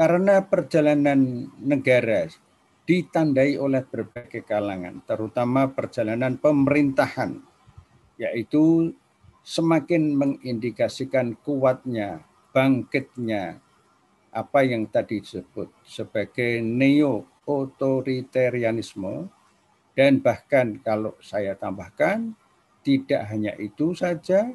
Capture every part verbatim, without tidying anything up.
Karena perjalanan negara ditandai oleh berbagai kalangan, terutama perjalanan pemerintahan, yaitu semakin mengindikasikan kuatnya, bangkitnya, apa yang tadi disebut sebagai neo-otoritarianisme, dan bahkan kalau saya tambahkan, tidak hanya itu saja,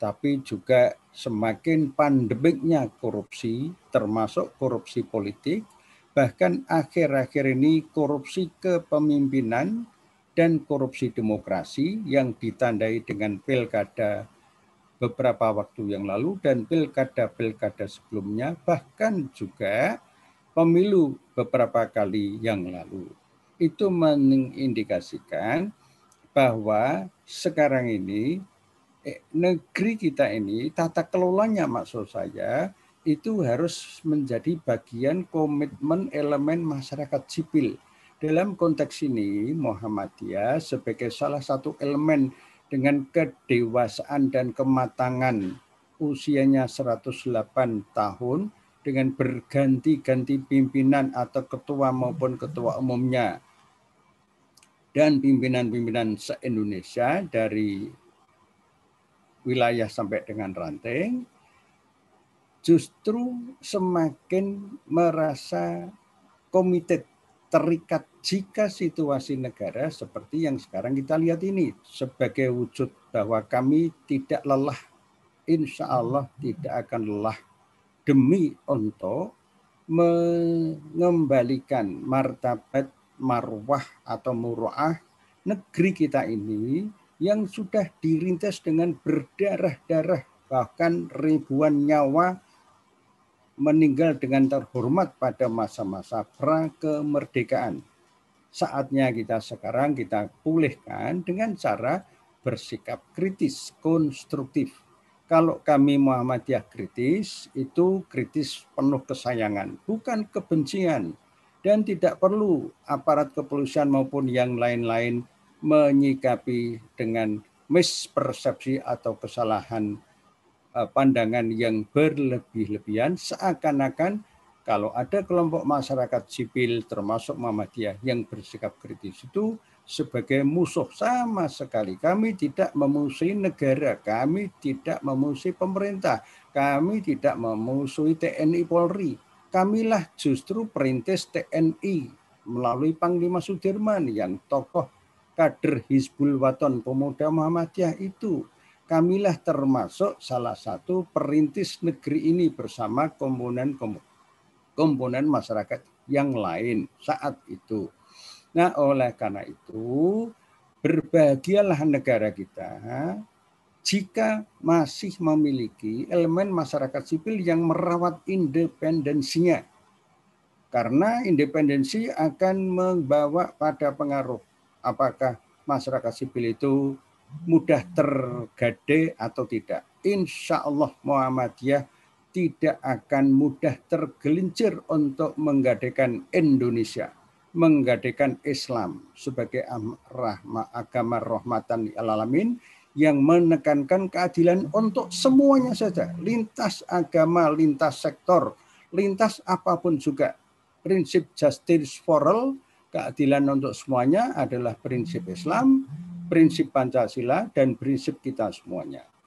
tapi juga semakin pandemiknya korupsi, termasuk korupsi politik, bahkan akhir-akhir ini korupsi kepemimpinan dan korupsi demokrasi yang ditandai dengan pilkada beberapa waktu yang lalu dan pilkada-pilkada sebelumnya, bahkan juga pemilu beberapa kali yang lalu. Itu mengindikasikan bahwa sekarang ini negeri kita ini, tata kelolanya maksud saya, itu harus menjadi bagian komitmen elemen masyarakat sipil. Dalam konteks ini, Muhammadiyah sebagai salah satu elemen dengan kedewasaan dan kematangan usianya seratus delapan tahun dengan berganti-ganti pimpinan atau ketua maupun ketua umumnya dan pimpinan-pimpinan se-Indonesia dari wilayah sampai dengan ranting, justru semakin merasa committed, terikat jika situasi negara seperti yang sekarang kita lihat ini sebagai wujud bahwa kami tidak lelah, insya Allah tidak akan lelah demi untuk mengembalikan martabat marwah atau muruah negeri kita ini yang sudah dirintis dengan berdarah-darah, bahkan ribuan nyawa meninggal dengan terhormat pada masa-masa prakemerdekaan. Saatnya kita sekarang kita pulihkan dengan cara bersikap kritis, konstruktif. Kalau kami Muhammadiyah kritis, itu kritis penuh kesayangan, bukan kebencian. Dan tidak perlu aparat kepolisian maupun yang lain-lain menyikapi dengan mispersepsi atau kesalahan pandangan yang berlebih-lebihan, seakan-akan kalau ada kelompok masyarakat sipil termasuk Muhammadiyah yang bersikap kritis itu sebagai musuh. Sama sekali kami tidak memusuhi negara, kami tidak memusuhi pemerintah, kami tidak memusuhi T N I Polri. Kamilah justru perintis T N I melalui Panglima Sudirman yang tokoh kader Hizbul Wathon Pemuda Muhammadiyah itu. Kamilah termasuk salah satu perintis negeri ini bersama komponen-komponen masyarakat yang lain saat itu. Nah, oleh karena itu, berbahagialah negara kita jika masih memiliki elemen masyarakat sipil yang merawat independensinya. Karena independensi akan membawa pada pengaruh apakah masyarakat sipil itu mudah tergade atau tidak. Insya Allah Muhammadiyah tidak akan mudah tergelincir untuk menggadekan Indonesia, menggadekan Islam sebagai agama rahmatan lil alamin yang menekankan keadilan untuk semuanya saja, lintas agama, lintas sektor, lintas apapun juga. Prinsip justice for all, keadilan untuk semuanya adalah prinsip Islam, prinsip Pancasila, dan prinsip kita semuanya.